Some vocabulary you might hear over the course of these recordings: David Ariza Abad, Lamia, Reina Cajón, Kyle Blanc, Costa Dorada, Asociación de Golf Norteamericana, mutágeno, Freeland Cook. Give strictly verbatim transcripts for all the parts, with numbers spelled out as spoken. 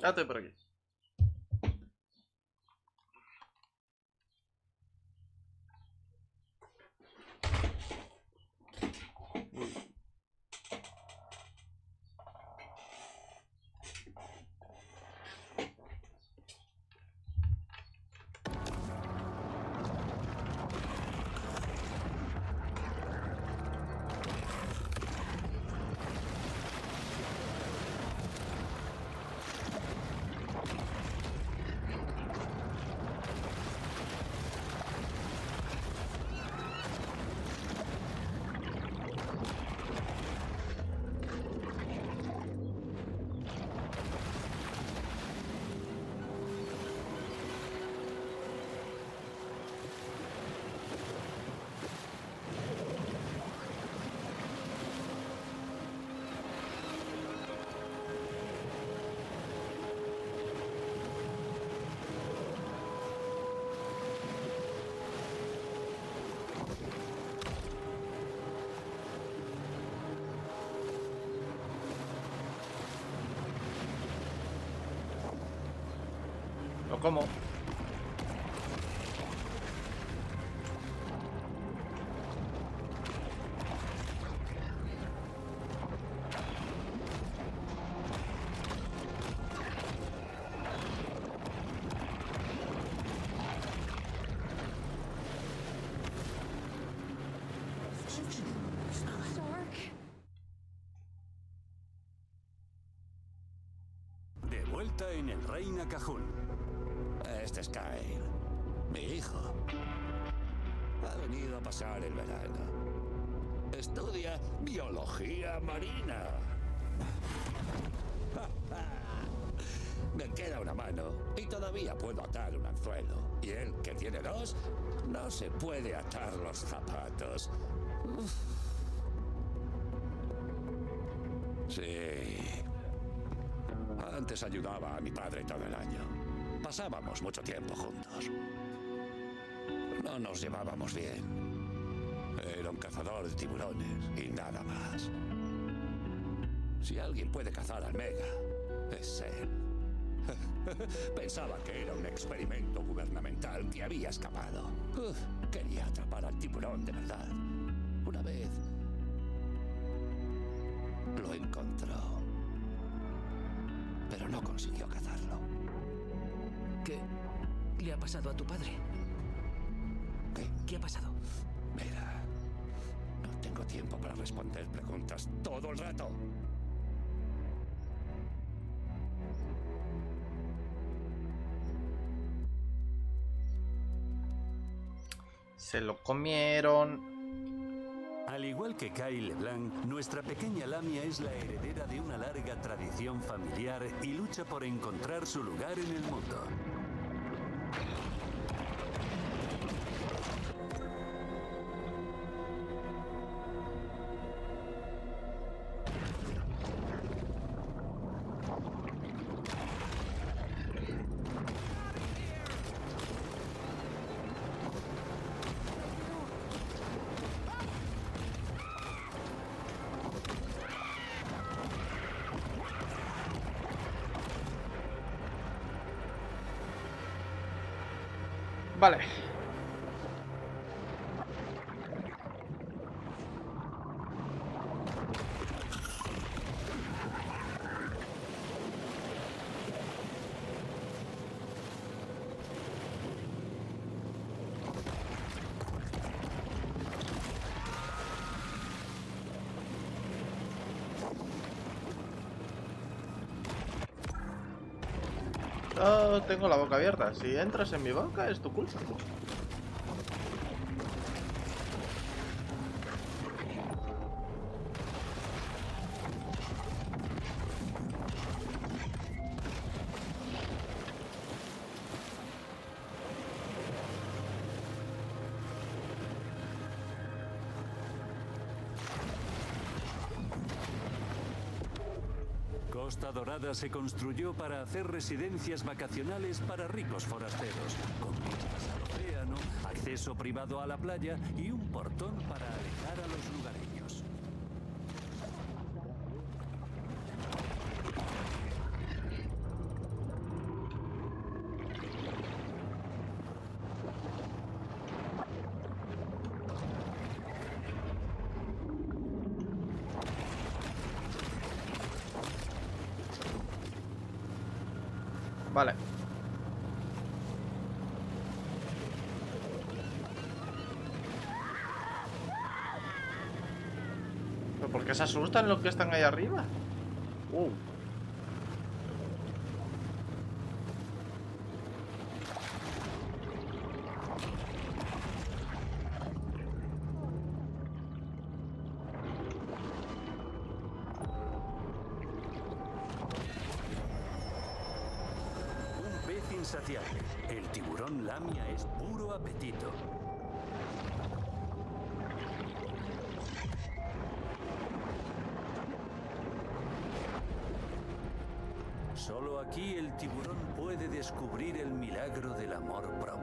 Ya estoy por aquí. ¿Cómo? De vuelta en el Reina Cajón. Este es Kyle, mi hijo. Ha venido a pasar el verano. Estudia biología marina. Me queda una mano y todavía puedo atar un anzuelo. Y él, que tiene dos, no se puede atar los zapatos. Uf. Sí. Antes ayudaba a mi padre todo el año. Pasábamos mucho tiempo juntos. No nos llevábamos bien. Era un cazador de tiburones y nada más. Si alguien puede cazar al Mega, es él. Pensaba que era un experimento gubernamental que había escapado. Uf, quería atrapar al tiburón de verdad. Una vez lo encontró, pero no consiguió cazarlo. ¿Qué le ha pasado a tu padre? ¿Qué? ¿Qué ha pasado? Mira, no tengo tiempo para responder preguntas todo el rato. Se lo comieron. Al igual que Kyle Blanc, nuestra pequeña Lamia es la heredera de una larga tradición familiar y lucha por encontrar su lugar en el mundo. Vale. No tengo la boca abierta. Si entras en mi boca es tu culpa. Costa Dorada se construyó para hacer residencias vacacionales para ricos forasteros, con vistas al océano, acceso privado a la playa y un portón para alejar a los lugareños. Vale. ¿Pero por qué se asustan los que están ahí arriba? Uh. El tiburón Lamia es puro apetito. Solo aquí el tiburón puede descubrir el milagro del amor propio.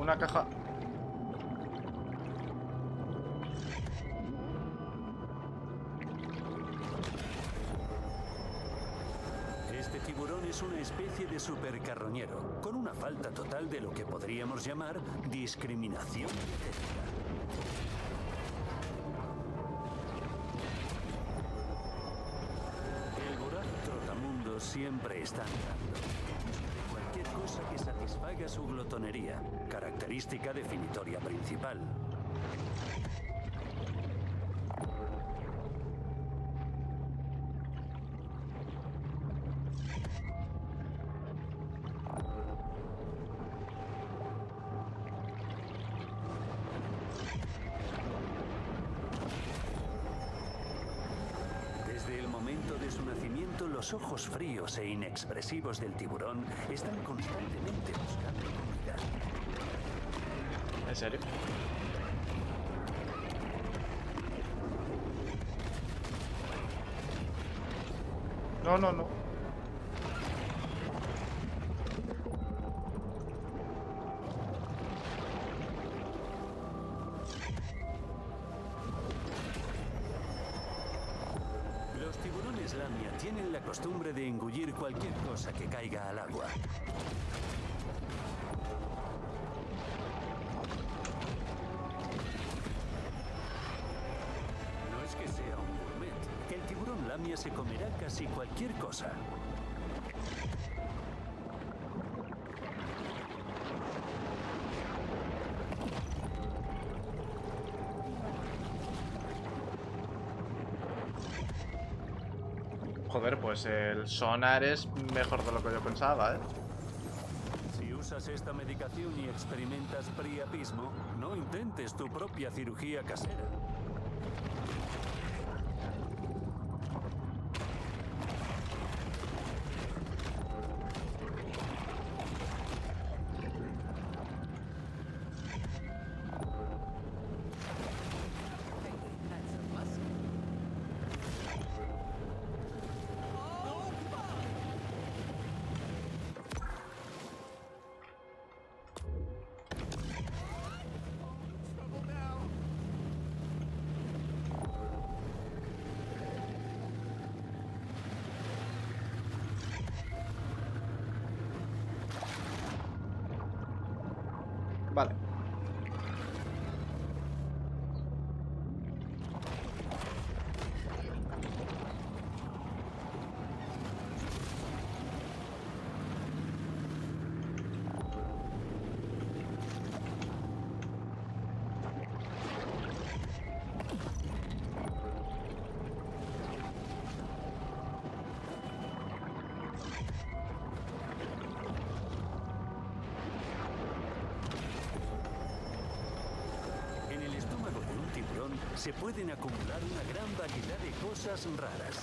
Una caja. Este tiburón es una especie de supercarroñero, con una falta total de lo que podríamos llamar discriminación ética. El voraz trotamundo siempre está andando. Cualquier cosa que satisfaga su glotonería. Característica definitoria principal. Desde el momento de su nacimiento, los ojos fríos e inexpresivos del tiburón están constantemente buscando comida. ¿En serio? No, no, no. Los tiburones Lamia tienen la costumbre de engullir cualquier cosa que caiga al agua. Se comerá casi cualquier cosa. Joder, pues el sonar es mejor de lo que yo pensaba, ¿eh? Si usas esta medicación y experimentas priapismo, no intentes tu propia cirugía casera. Vale. Se pueden acumular una gran variedad de cosas raras.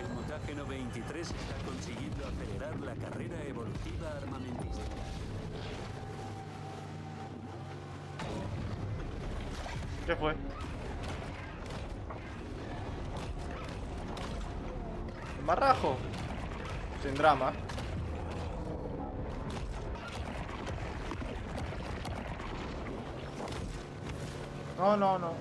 El mutágeno veintitrés está consiguiendo acelerar la carrera evolutiva armamentística. ¿Qué fue? Marrajo. Sin drama. No, no, no.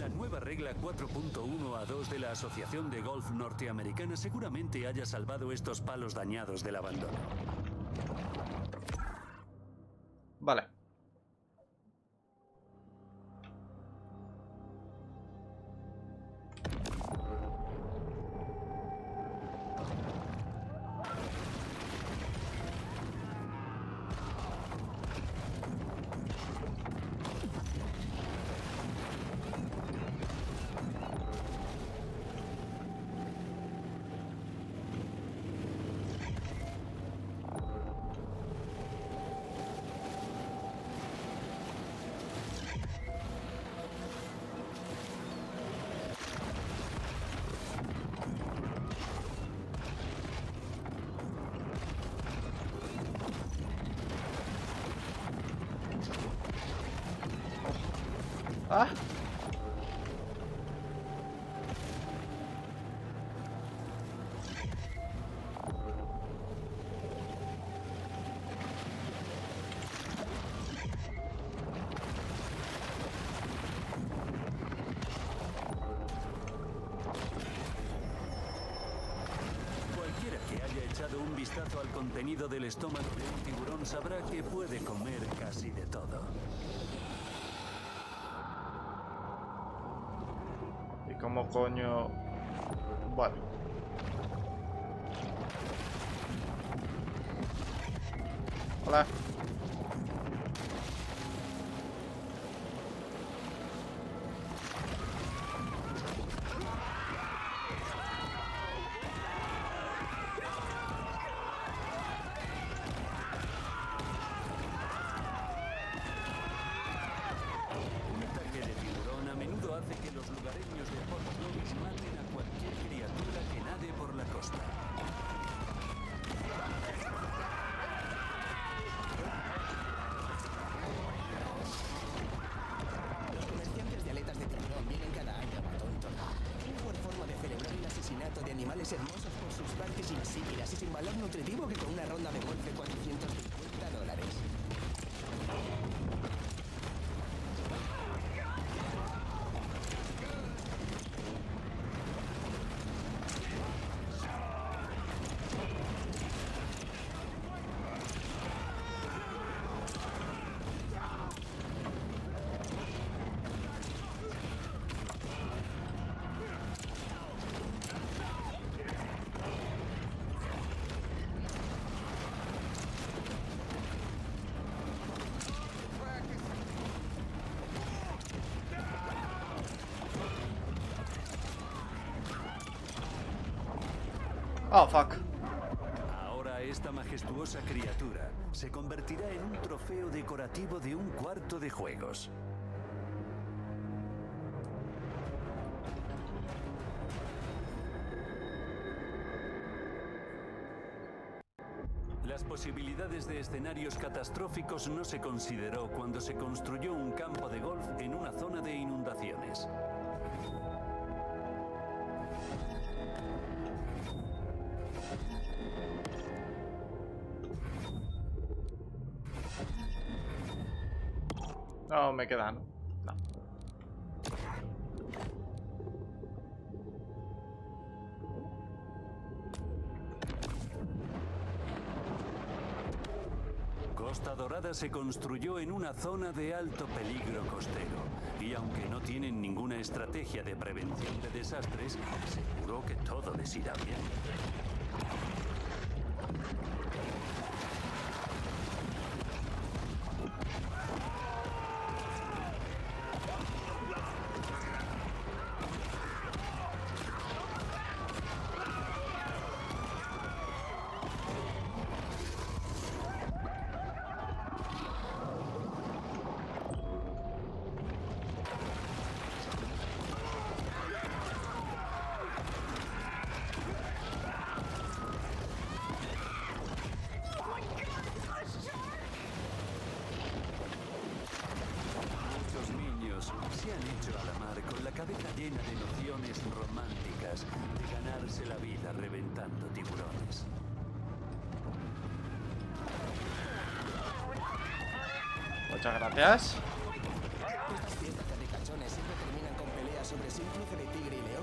La nueva regla cuatro punto uno a dos de la Asociación de Golf Norteamericana seguramente haya salvado estos palos dañados del abandono. Vale. ¿Ah? Cualquiera que haya echado un vistazo al contenido del estómago de un tiburón sabrá que puede comer casi de todo. ¿Cómo coño? Vale. Hola. Hermosos por sus partes insípidas y sin valor nutritivo que con una ronda de golf de cuatrocientos cincuenta dólares. Oh, fuck. Ahora esta majestuosa criatura se convertirá en un trofeo decorativo de un cuarto de juegos. Las posibilidades de escenarios catastróficos no se consideró cuando se construyó un campo de golf en una zona de inundaciones. No, me quedan. No. Costa Dorada se construyó en una zona de alto peligro costero y aunque no tienen ninguna estrategia de prevención de desastres, seguro que todo les irá bien. Muchas gracias. Estas fiestas de ricachones siempre terminan con peleas sobre síndrome de tigre y